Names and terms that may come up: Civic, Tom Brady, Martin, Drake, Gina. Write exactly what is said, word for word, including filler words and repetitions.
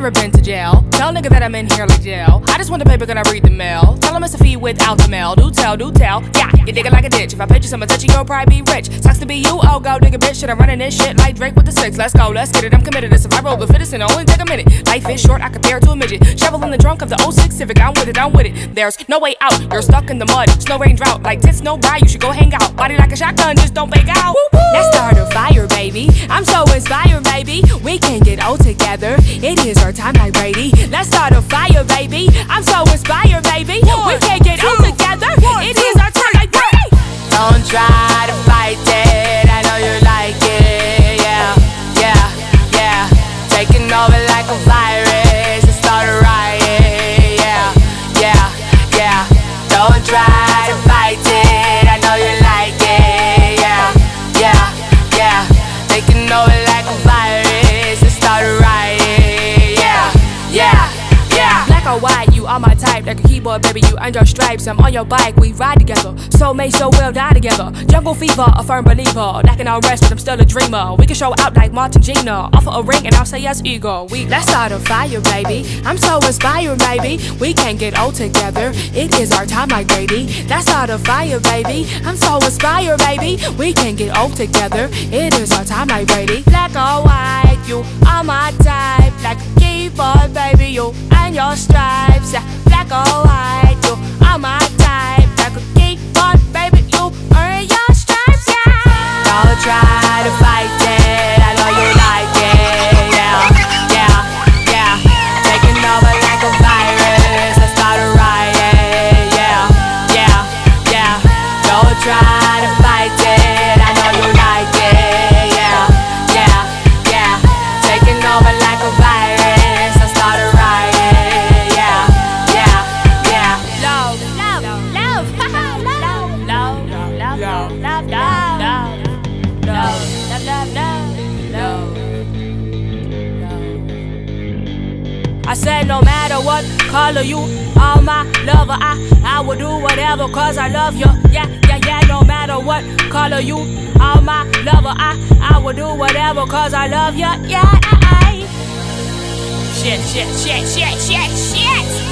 never been to jail. Tell nigga that I'm in here like jail. I just want the paper, can I read the mail? Tell him it's a fee without the mail. Do tell, do tell. Yeah, you dig it like a ditch. If I pitch you some attention, you'll probably be rich. Sucks to be you, oh, go dig a bitch. Shit, I'm running this shit like Drake with the six. Let's go, let's get it. I'm committed to survival, but fitness and it'll only take a minute. Life is short, I compare to a midget. Shovel in the trunk of the oh six Civic. I'm with it, I'm with it. There's no way out. You're stuck in the mud. Snow, rain, drought. Like tits, no ride. You should go hang out. Body like a shotgun, just don't fake out. Let's start a fire, baby. I'm so inspired, baby. We can get old together. It is our time like Brady. Let's start a fire, baby. I'm so inspired, baby. We can get old together. It is our time like Brady. Don't try to fight it. I know you like it. Yeah, yeah, yeah. Taking over like a virus. Let's start a riot. Yeah, yeah, yeah. Don't try to fight it. I know you like it. Yeah, yeah, yeah. Taking over like a virus. Let's start a riot. Yeah, yeah, yeah. Black or white, you are my type. Like a keyboard, baby, you earned your stripes. I'm on your bike, we ride together. Soulmate, so we'll die together. Jungle fever, a firm believer. Lacking our rest, but I'm still a dreamer. We can show out like Martin Gina. Offer a ring and I'll say yes, ego. We let's start a fire, baby. I'm so inspired, baby. We can get old together. It is our time like Brady. Let's start a fire, baby. I'm so inspired, baby. We can get old together. It is our time like Brady. Black or white, you are my type. Like a keyboard, baby, you and your stripes. Black or white, you are my type. Like a keyboard, baby, you earn your stripes, yeah. Don't try to fight it, I know you like it, yeah, yeah, yeah. Taking over like a virus, let's start a riot, yeah, yeah, yeah. Don't try to fight it, I know you like it, yeah, yeah, yeah. Taking over like a virus, let's start a riot. I said no matter what color you are, my lover, I, I will do whatever cause I love you. Yeah, yeah, yeah, no matter what color you are, my lover, I, I will do whatever cause I love you. Yeah, I, I. Shit, shit, shit, shit, shit, shit.